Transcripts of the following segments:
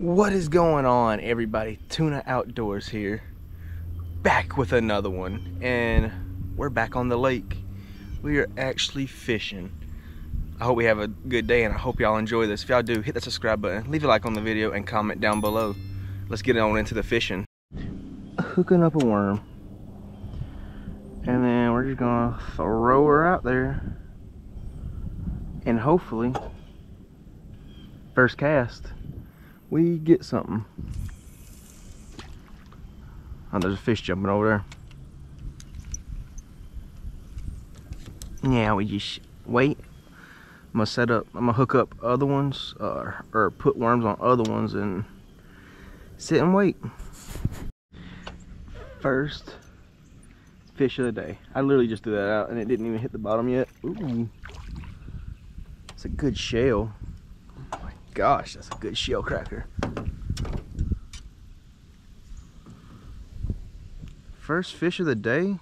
What is going on, everybody? Tuna Outdoors here, back with another one, and we're back on the lake. We are actually fishing. I hope we have a good day, and I hope y'all enjoy this. If y'all do, hit that subscribe button, leave a like on the video, and comment down below. Let's get on into the fishing. Hooking up a worm, and then we're just gonna throw her out there, and hopefully, first cast, we get something. Oh, there's a fish jumping over there. Yeah, we just wait. I'm gonna hook up other ones, or put worms on other ones and sit and wait. First fish of the day. I literally just threw that out and it didn't even hit the bottom yet. Ooh, it's a good shell. Gosh, that's a good shellcracker. First fish of the day.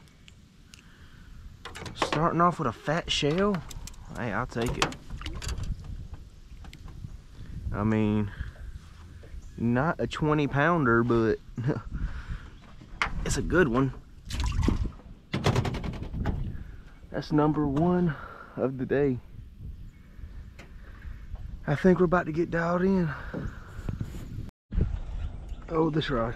Starting off with a fat shell. Hey, I'll take it. I mean, not a 20 pounder, but it's a good one. That's number one of the day. I think we're about to get dialed in. Oh, this rod.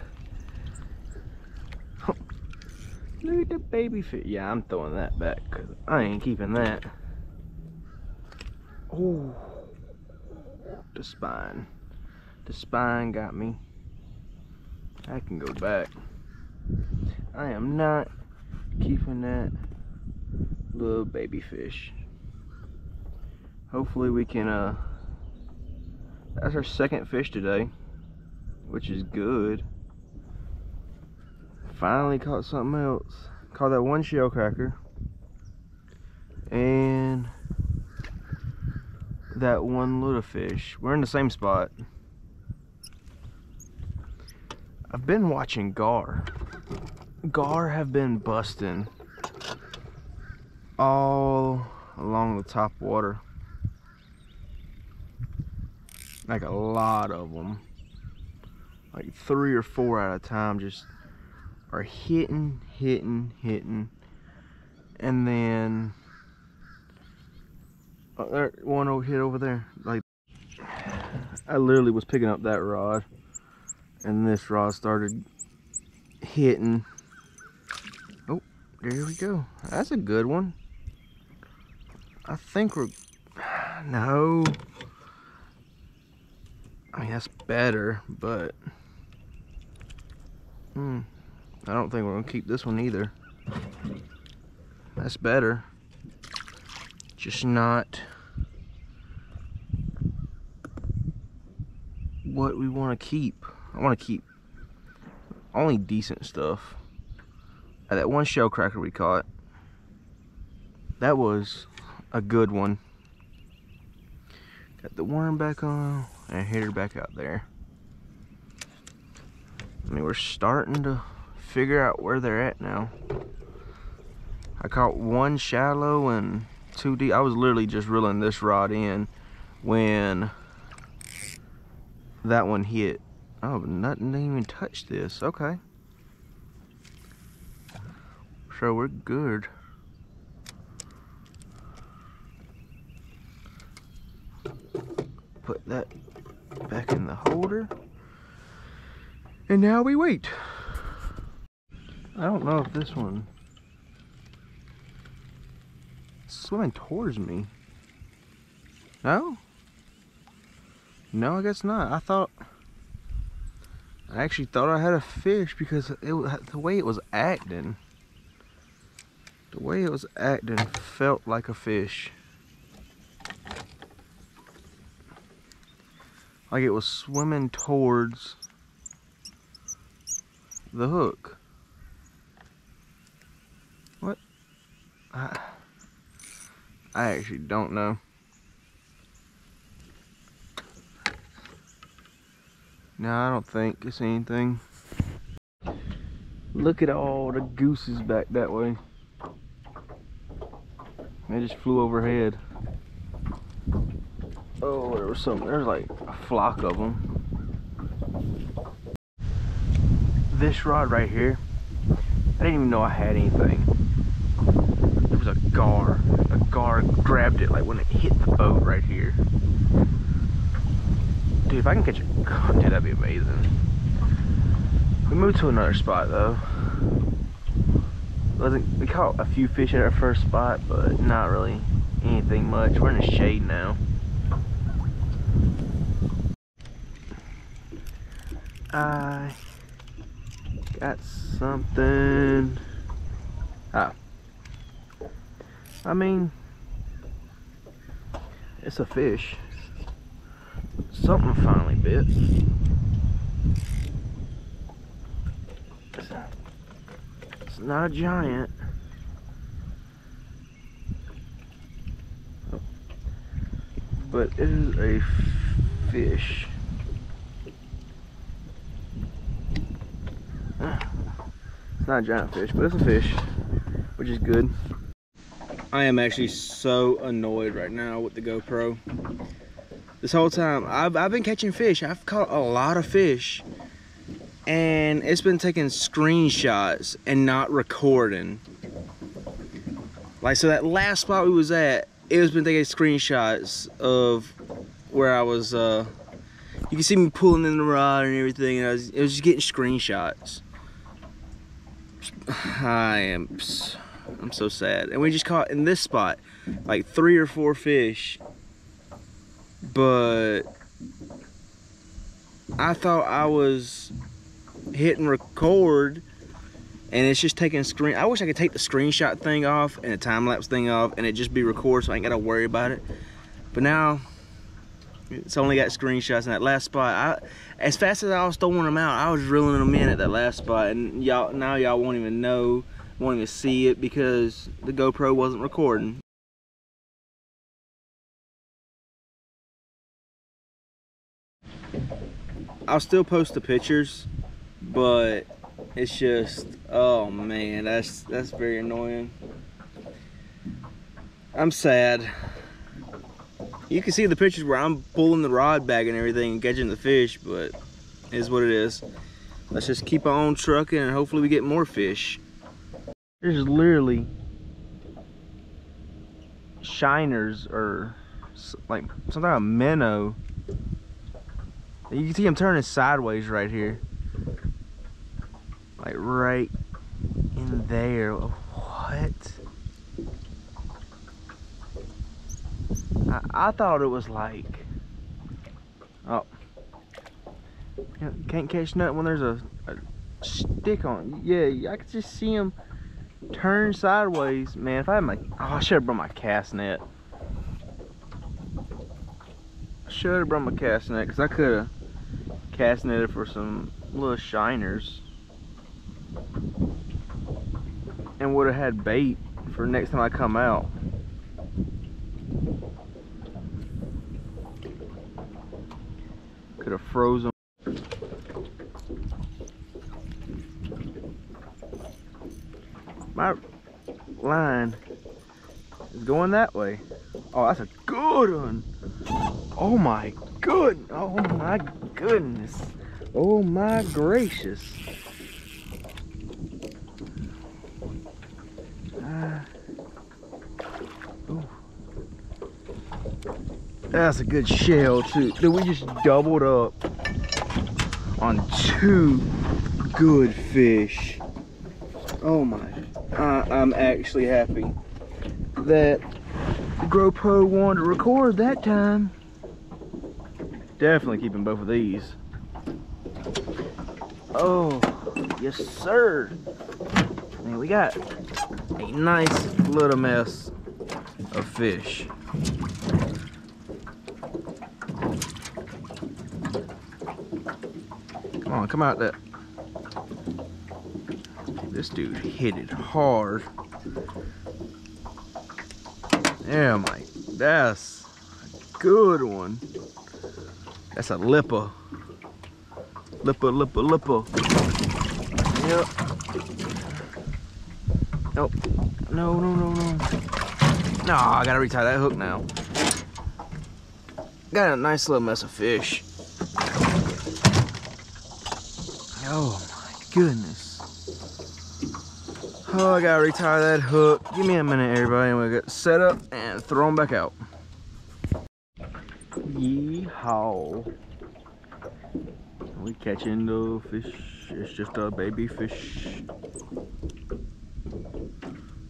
Look at the baby fish. Yeah, I'm throwing that back because I ain't keeping that. Oh, the spine. The spine got me. I can go back. I am not keeping that little baby fish. Hopefully we can, that's our second fish today, which is good. Finally caught something else. Caught that one shellcracker and that one little fish. We're in the same spot. I've been watching gar. Gar have been busting all along the top water. Like a lot of them, like 3 or 4 at a time, just are hitting, and then one over hit over there. Like, I literally was picking up that rod, and this rod started hitting. Oh, there we go. That's a good one. I think we're no. I mean, that's better, but I don't think we're gonna keep this one either. That's better, just not what we want to keep. I want to keep only decent stuff. That one shellcracker we caught, that was a good one. Got the worm back on and hit her back out there. I mean, we're starting to figure out where they're at now. I caught one shallow and 2 deep. I was literally just reeling this rod in when that one hit. Oh, nothing didn't even touch this. Okay. So we're good. Put that back in the holder, and now we wait. I don't know if this one is swimming towards me. No? No, I guess not. I actually thought I had a fish because the way it was acting felt like a fish. Like it was swimming towards the hook. What? I actually don't know. No, I don't think it's anything. Look at all the gooses back that way. They just flew overhead. Oh, there was like a flock of them. this rod right here, I didn't even know I had anything. There was a gar. A gar grabbed it like when it hit the boat right here. Dude, if I can catch a gar, dude, that'd be amazing. We moved to another spot though. We caught a few fish at our first spot, but not really anything much. We're in the shade now. I got something. Ah. I mean, it's a fish. Something finally bit. It's not a giant. But it is a fish. It's not a giant fish, but it's a fish, which is good. I am actually so annoyed right now with the GoPro. This whole time, I've been catching fish. I've caught a lot of fish. And it's been taking screenshots and not recording. Like, so that last spot we was at, it has been taking screenshots of where I was, you can see me pulling in the rod and everything, and it was just getting screenshots. I'm so sad. And we just caught in this spot like 3 or 4 fish, but I thought I was hitting record and it's just taking screen. I wish I could take the screenshot thing off and the time-lapse thing off and it just be record, so I ain't gotta worry about it. But now it's only got screenshots in that last spot. As fast as I was throwing them out, I was reeling them in at that last spot, and y'all won't even know, won't even see it because the GoPro wasn't recording. I'll still post the pictures, but it's just, oh man, that's very annoying. I'm sad. You can see the pictures where I'm pulling the rod back and everything and catching the fish, but it is what it is. Let's just keep on trucking and hopefully we get more fish. There's literally shiners or like some kind of minnow. You can see him turning sideways right here. Like right in there. What? I thought it was like, oh, can't catch nothing when there's a stick on. Yeah, I could just see him turn sideways. Man, if I had my, oh, I should have brought my cast net. I should have brought my cast net because I could have cast netted for some little shiners and would have had bait for next time I come out. Could have frozen. My line is going that way. Oh, that's a good one. Oh my good. Oh my goodness. Oh my gracious. That's a good shell too. Dude, we just doubled up on 2 good fish. Oh my, I'm actually happy that the GoPro wanted to record that time. Definitely keeping both of these. Oh, yes sir. Man, we got a nice little mess of fish. Come on, come out that. This dude hit it hard. Yeah, Mike, that's a good one. That's a lipper. Lipper. Yep. Nope. No. Nah, I gotta retie that hook now. Got a nice little mess of fish. Oh my goodness. Oh, I gotta retire that hook. Give me a minute, everybody, and we'll get set up and throw them back out. Yeehaw. We catching the fish. It's just a baby fish.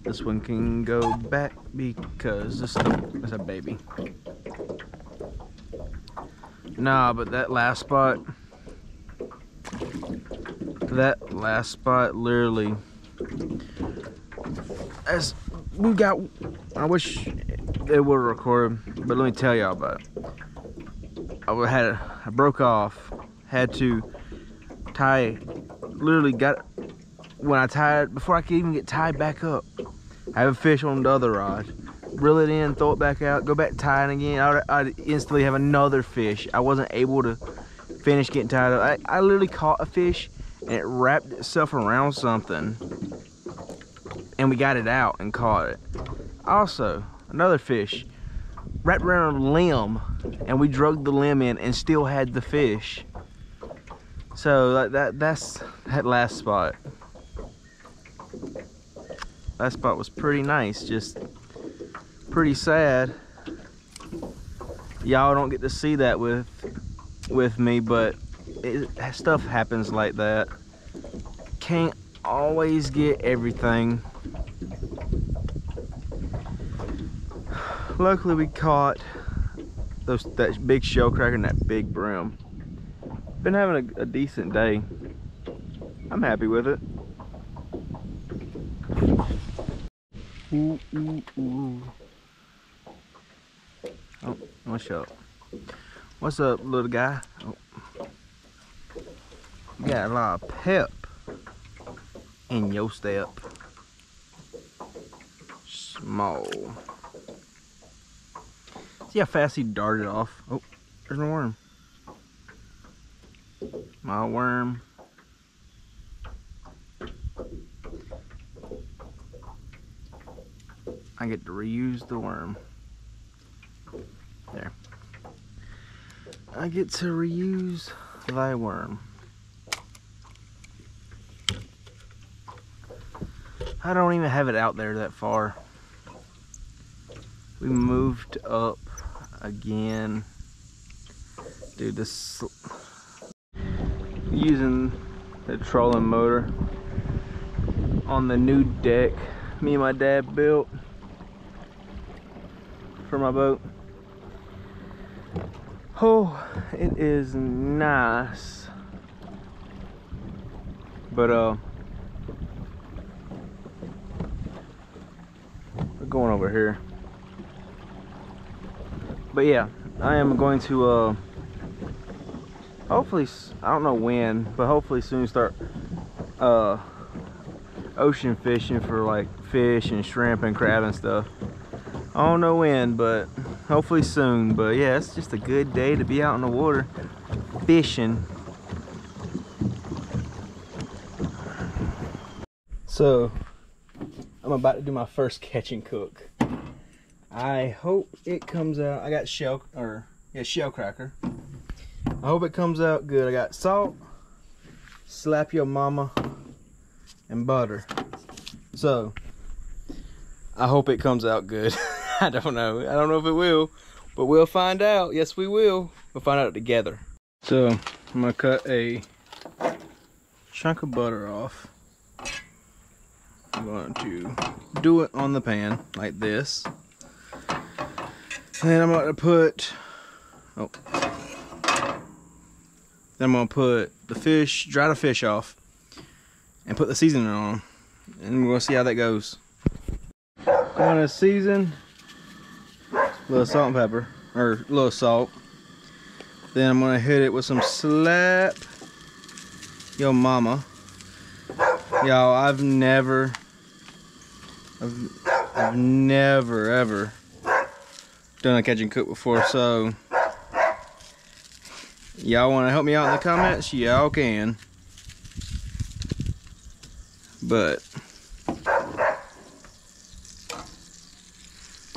This one can go back because this is a baby. Nah, but that last spot literally, as we got, I wish it would record, but let me tell y'all about it. I broke off, had to tie, literally got, when I tied, before I could even get tied back up, I have a fish on the other rod, reel it in, throw it back out, go back tying again, I'd instantly have another fish. I wasn't able to finish getting tied up. I literally caught a fish and it wrapped itself around something and we got it out and caught it. Also, another fish wrapped around a limb and we drug the limb in and still had the fish. So that's that last spot. That spot was pretty nice, just pretty sad. Y'all don't get to see that with me, but stuff happens like that. Can't always get everything. Luckily we caught that big shellcracker and that big brim. Been having a decent day. I'm happy with it. Ooh, ooh, ooh. Oh, what's up? What's up, little guy? Oh. You got a lot of pep in your step. Small. See how fast he darted off? Oh, there's a worm. My worm. I get to reuse the worm. There. I get to reuse thy worm. I don't even have it out there that far. We moved up again. Dude, this... Using the trolling motor on the new deck me and my dad built for my boat. Oh, it is nice. But we're going over here. But yeah, I am going to hopefully, I don't know when, but hopefully soon start ocean fishing for like fish and shrimp and crab and stuff. I don't know when, but hopefully soon. But yeah, it's just a good day to be out in the water fishing. So I'm about to do my first catch and cook. I hope it comes out. I got shellcracker. I hope it comes out good. I got salt, slap your mama, and butter. So, I hope it comes out good. I don't know. I don't know if it will, but we'll find out. Yes, we will. We'll find out together. So, I'm gonna cut a chunk of butter off. I'm going to do it on the pan like this. And I'm going to put... Oh. Then I'm gonna put the fish, dry the fish off, and put the seasoning on them. And we're gonna see how that goes. I'm gonna season a little salt and pepper, or a little salt. Then I'm gonna hit it with some slap yo mama. Y'all, I've never ever done a catch and cook before, so y'all want to help me out in the comments? Y'all can. But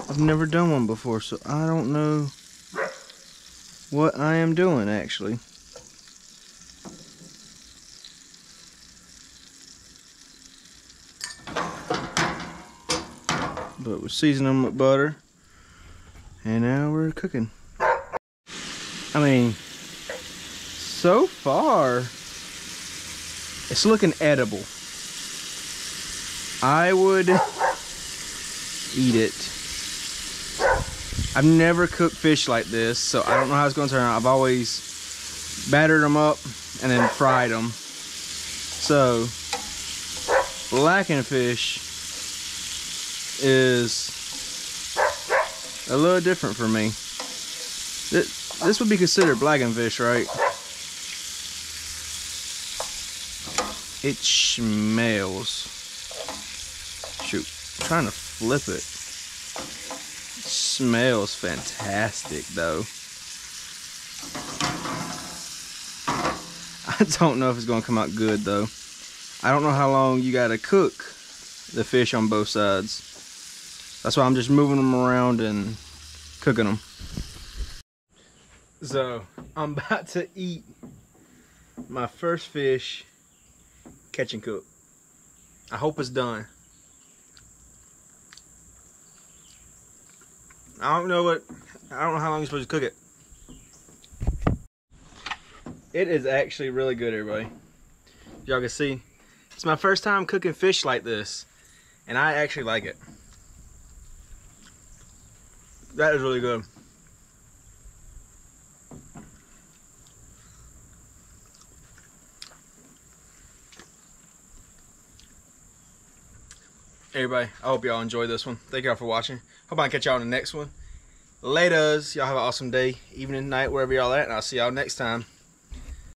I've never done one before, so I don't know what I am doing, actually. but we seasoned them with butter, and now we're cooking. I mean, so far, it's looking edible. I would eat it. I've never cooked fish like this, so I don't know how it's gonna turn out. I've always battered them up and then fried them. So, blackened fish is a little different for me. This would be considered blackened fish, right? It smells. Shoot, I'm trying to flip it. Smells fantastic though. I don't know if it's gonna come out good though. I don't know how long you gotta cook the fish on both sides. That's why I'm just moving them around and cooking them. So I'm about to eat my first fish catch and cook. I hope it's done. I don't know how long you're supposed to cook it. It is actually really good, everybody. Y'all can see, it's my first time cooking fish like this, and I actually like it. That is really good. Everybody, I hope y'all enjoyed this one. Thank y'all for watching. Hope I can catch y'all in the next one. Laters. Y'all have an awesome day, evening, night, wherever y'all at, and I'll see y'all next time.